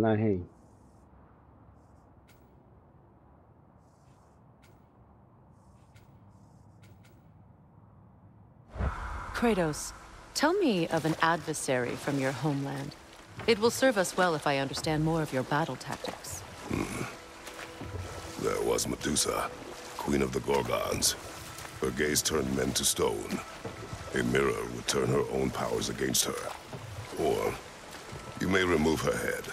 not him. Kratos, tell me of an adversary from your homeland. It will serve us well if I understand more of your battle tactics. There was Medusa, queen of the Gorgons. Her gaze turned men to stone. A mirror would turn her own powers against her. Or, you may remove her head,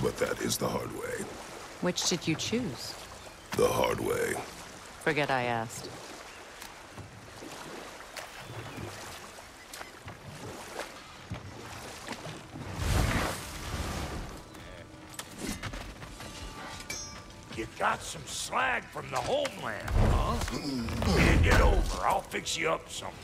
but that is the hard way. Which did you choose? The hard way. Forget I asked. You got some slag from the homeland, huh? Hand it over, I'll fix you up something.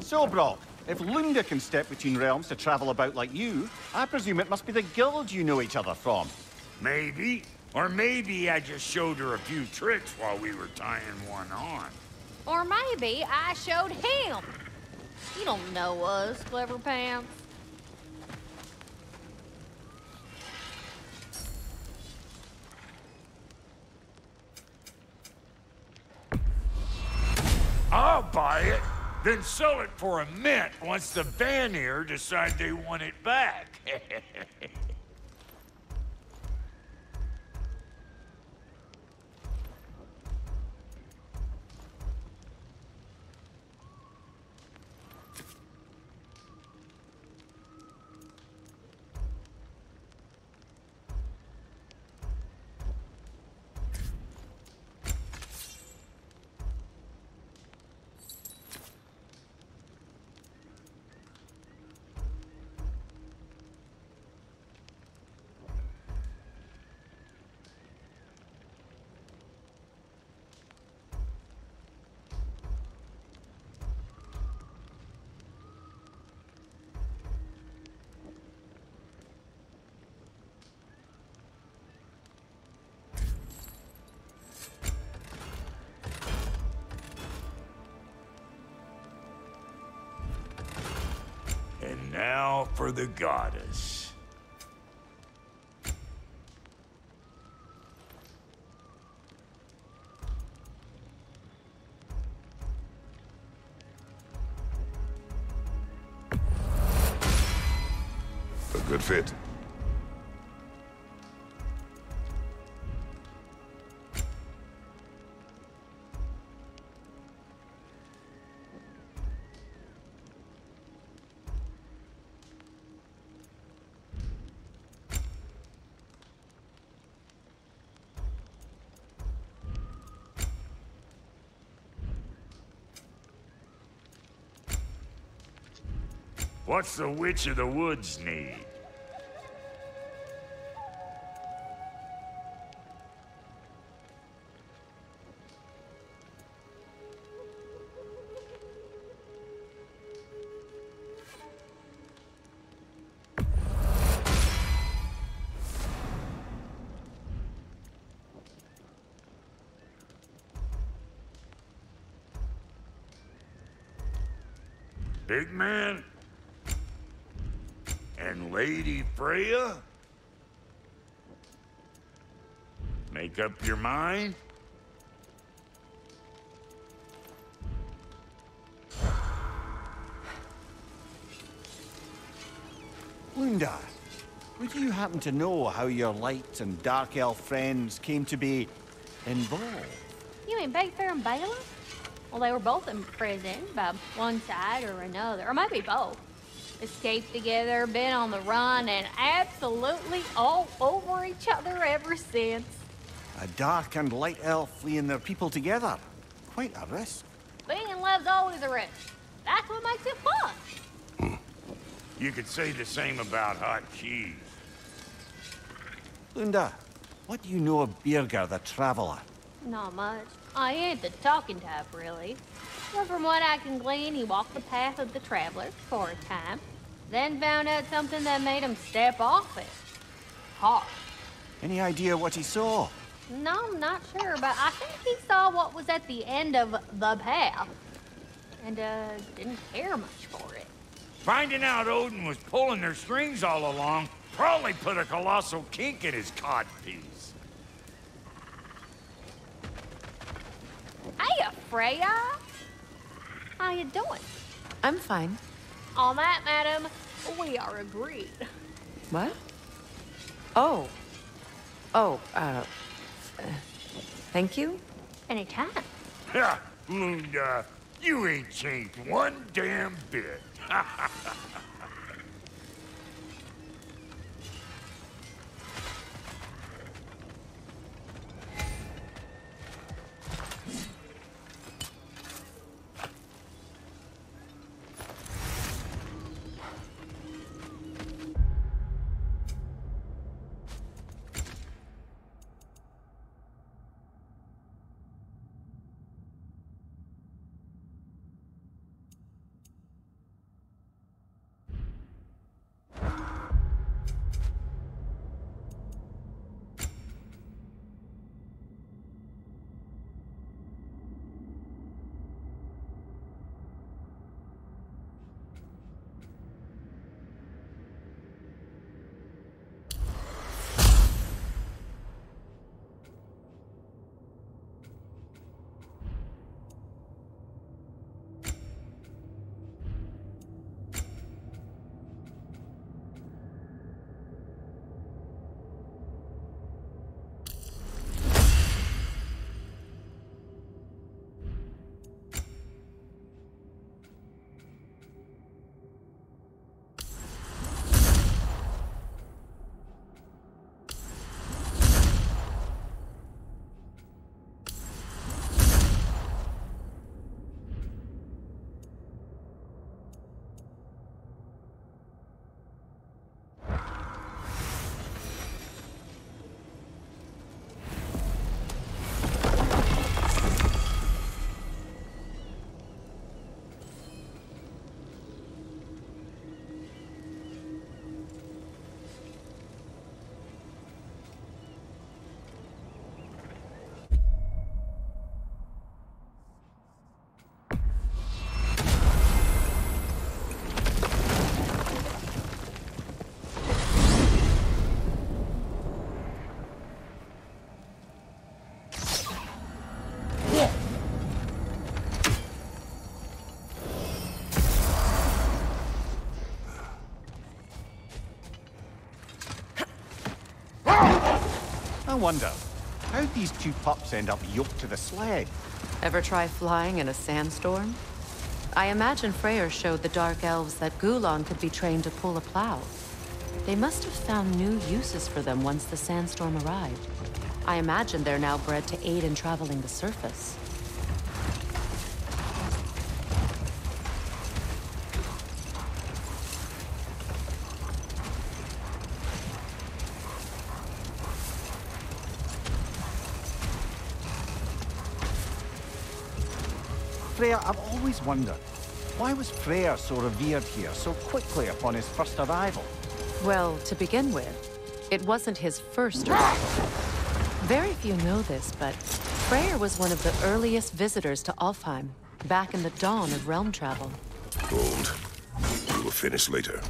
So, bro, if Lunda can step between realms to travel about like you, I presume it must be the guild you know each other from. Maybe. Or maybe I just showed her a few tricks while we were tying one on. Or maybe I showed him. You don't know us, clever pants. I'll buy it, then sell it for a mint once the Vanir decide they want it back. Now for the goddess. A good fit. What's the Witch of the Woods need? Big man? And Lady Freya? Make up your mind? Lunda, would you happen to know how your light and dark elf friends came to be involved? You mean Bayfer and Baila? Well, they were both imprisoned by one side or another, or maybe both. Escaped together, been on the run, and absolutely all over each other ever since. A dark and light elf fleeing their people together. Quite a risk. Being in love's always a risk. That's what makes it fun. You could say the same about hot cheese. Lunda, what do you know of Birger the Traveler? Not much. I ain't the talking type, really. Well, from what I can glean, he walked the path of the Traveler for a time, then found out something that made him step off it. Hard. Any idea what he saw? No, I'm not sure, but I think he saw what was at the end of the path, and didn't care much for it. Finding out Odin was pulling their strings all along probably put a colossal kink in his codpiece. Hiya, Freya. How you doing? I'm fine. On that, madam, we are agreed. What? Oh. Oh, thank you? Anytime. Ha! Lunda, you ain't changed one damn bit. I wonder, how these two pups end up yoked to the sled? Ever try flying in a sandstorm? I imagine Freyr showed the Dark Elves that Gulon could be trained to pull a plow. They must have found new uses for them once the sandstorm arrived. I imagine they're now bred to aid in traveling the surface. Freya, I've always wondered, why was Freyr so revered here so quickly upon his first arrival? Well, to begin with, it wasn't his first arrival. Very few know this, but Freyr was one of the earliest visitors to Alfheim, back in the dawn of realm travel. Gold. We will finish later.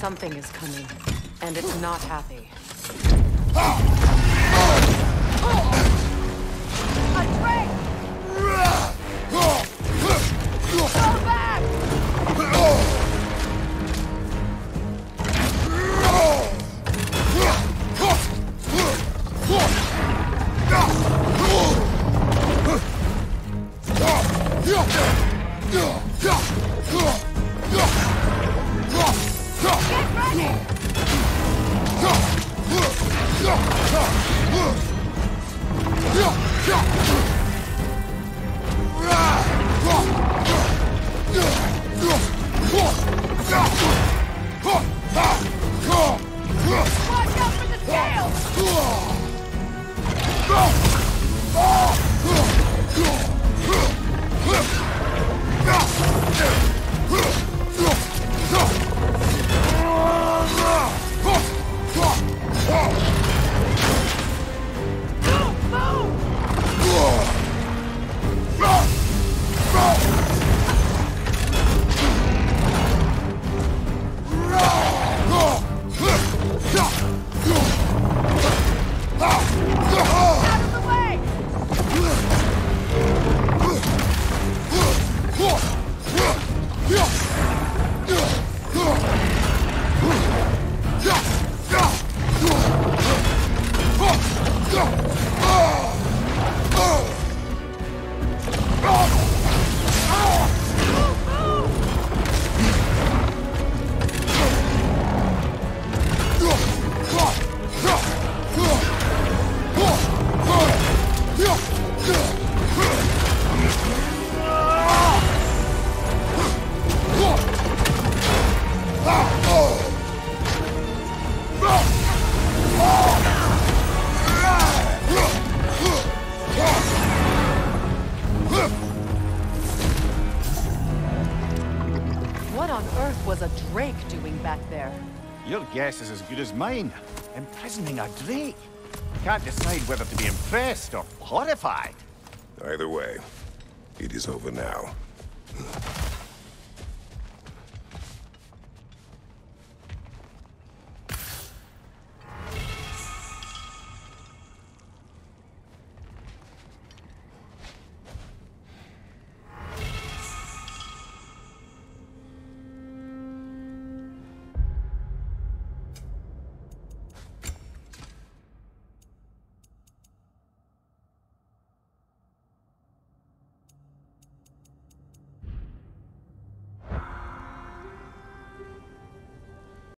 Something is coming, and it's not happy. A Drake! Go back! Get ready! Your guess is as good as mine. Imprisoning a Drake. Can't decide whether to be impressed or horrified. Either way, it is over now.